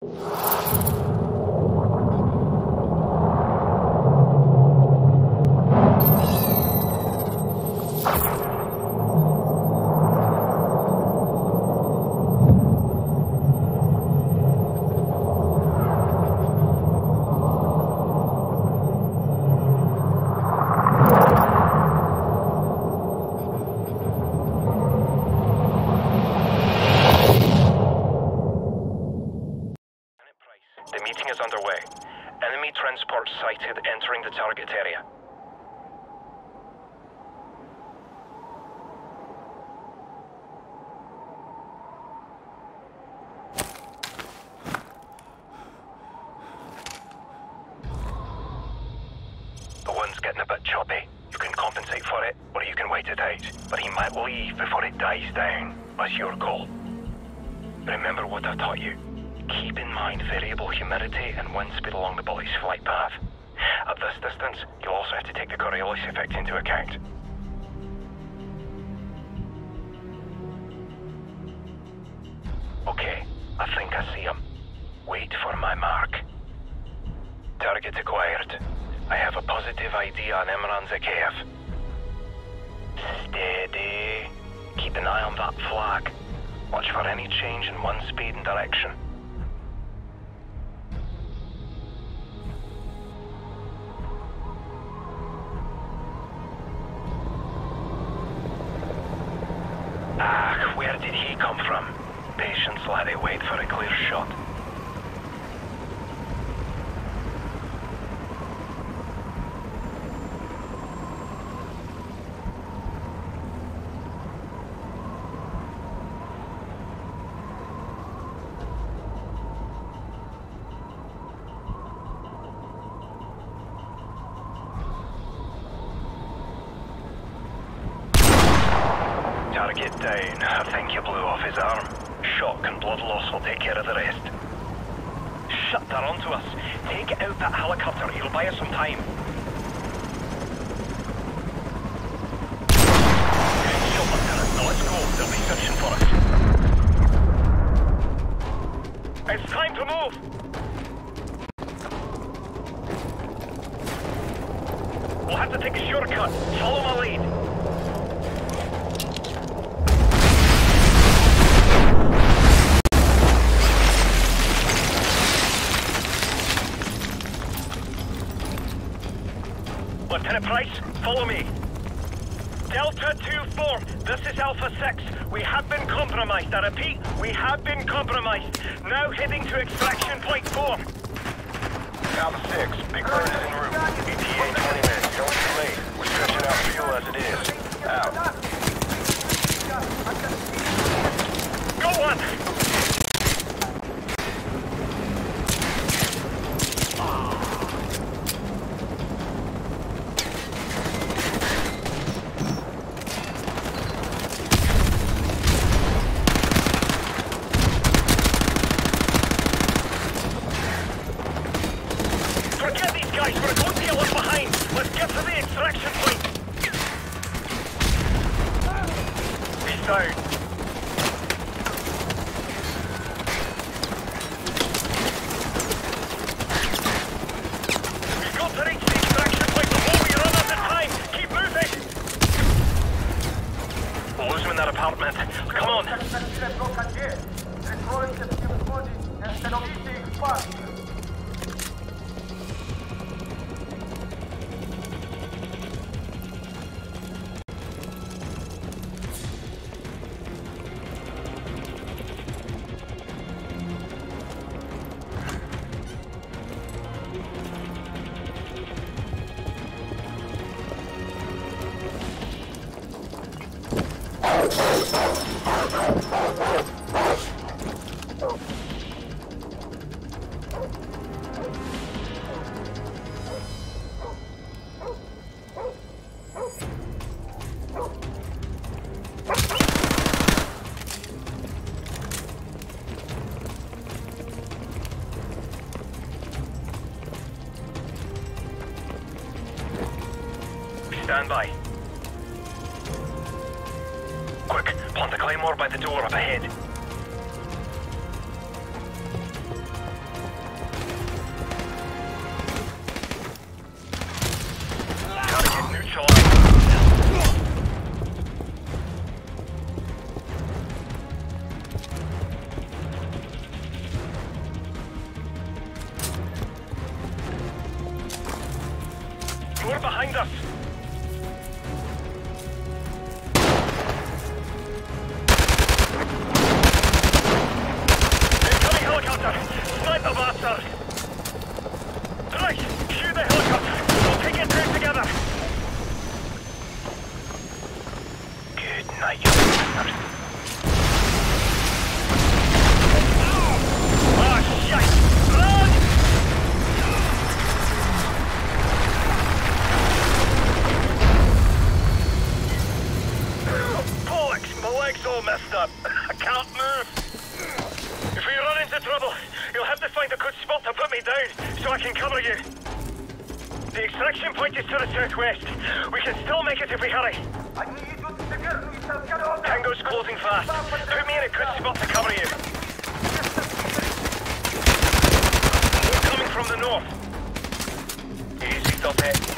The meeting is underway. Enemy transport sighted entering the target area. The wind's getting a bit choppy. You can compensate for it, or you can wait it out. But he might leave before it dies down. That's your call. Remember what I taught you. Keep in mind variable humidity and wind speed along the bullet's flight path. At this distance, you'll also have to take the Coriolis effect into account. Okay, I think I see him. Wait for my mark. Target acquired. I have a positive ID on Imran Zakhaev. Steady. Keep an eye on that flag. Watch for any change in wind speed and direction. Where did he come from? Patience, laddie, wait for a clear shot. Target down. I think you blew off his arm. Shock and blood loss will take care of the rest. Shut, they're onto us. Take out that helicopter. It'll buy us some time. Shield under it. Now let's go. They'll be searching for us. It's time to move. We'll have to take a shortcut. Follow my lead. Lieutenant Price, follow me. Delta 24, this is Alpha 6. We have been compromised. I repeat, we have been compromised. Now heading to extraction point 4. Alpha 6, Big Bird is en route. ETA 20 minutes. Don't be late. We're stretching out fuel as it is. Out. Go on. Come on! Stand by. Quick, plant the claymore by the door up ahead. They're behind us. Incoming helicopter! Sniper blaster! Price, shoot the helicopter! We'll take it back together! Good night, you prisoners. Oh, shit! My legs all messed up. I can't move. If we run into trouble, you'll have to find a good spot to put me down so I can cover you. The extraction point is to the southwest. We can still make it if we hurry. Tango's closing fast. Put me in a good spot to cover you. We're coming from the north. Easy, stop it.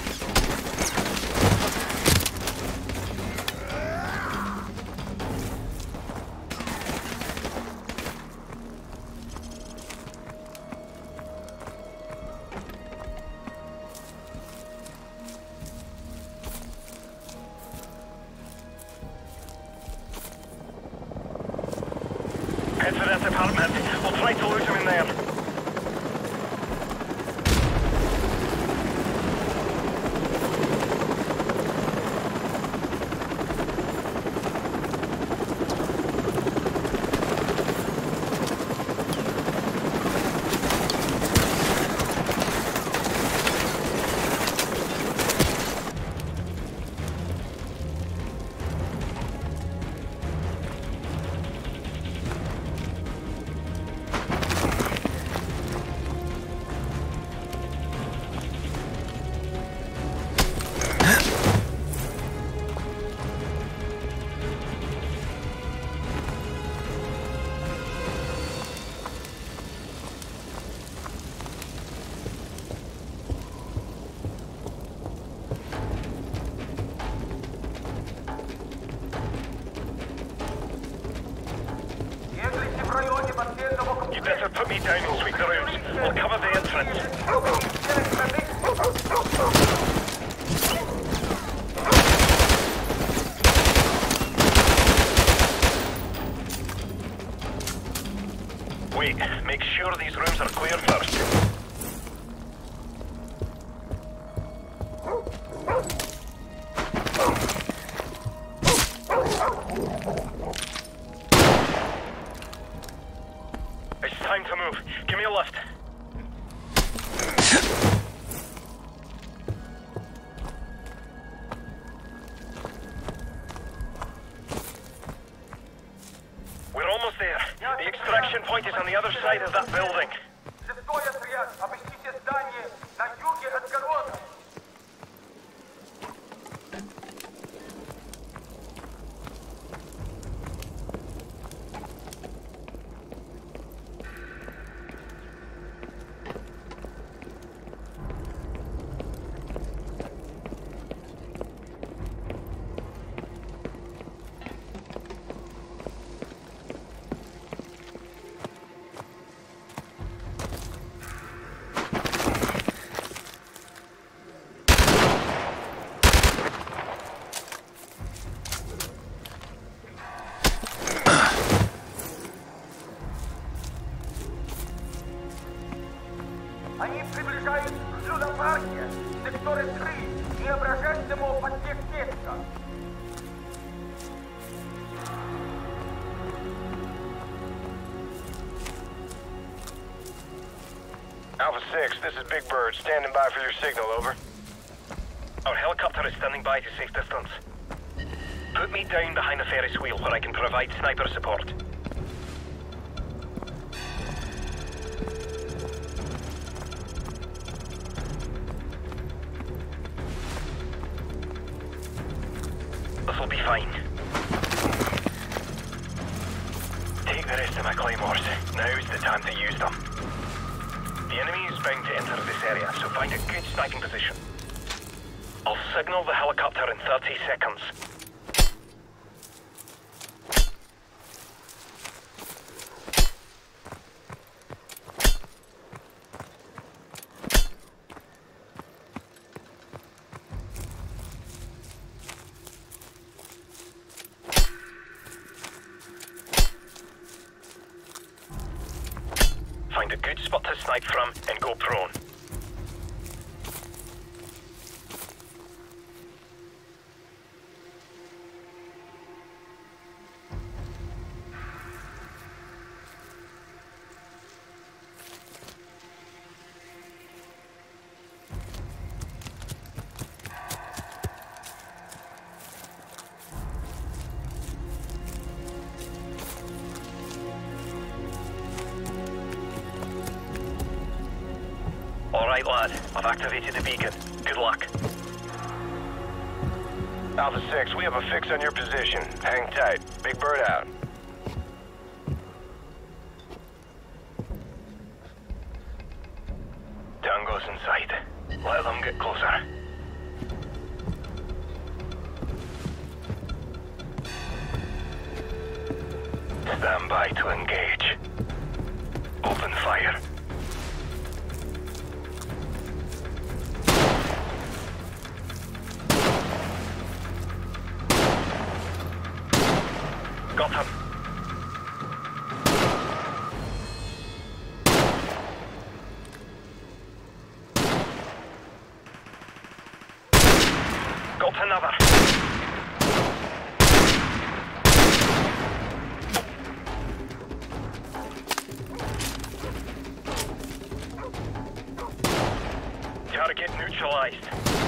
Alpha 6, this is Big Bird, standing by for your signal, over. Our helicopter is standing by to safe distance. Put me down behind the Ferris wheel where I can provide sniper support. find a good spot to snipe from and go prone. Right, lad. I've activated the beacon. Good luck. Alpha 6, we have a fix on your position. Hang tight. Big Bird out. Tango's in sight. Let them get closer. Stand by to engage. Open fire. Got him. Got another. Target neutralized.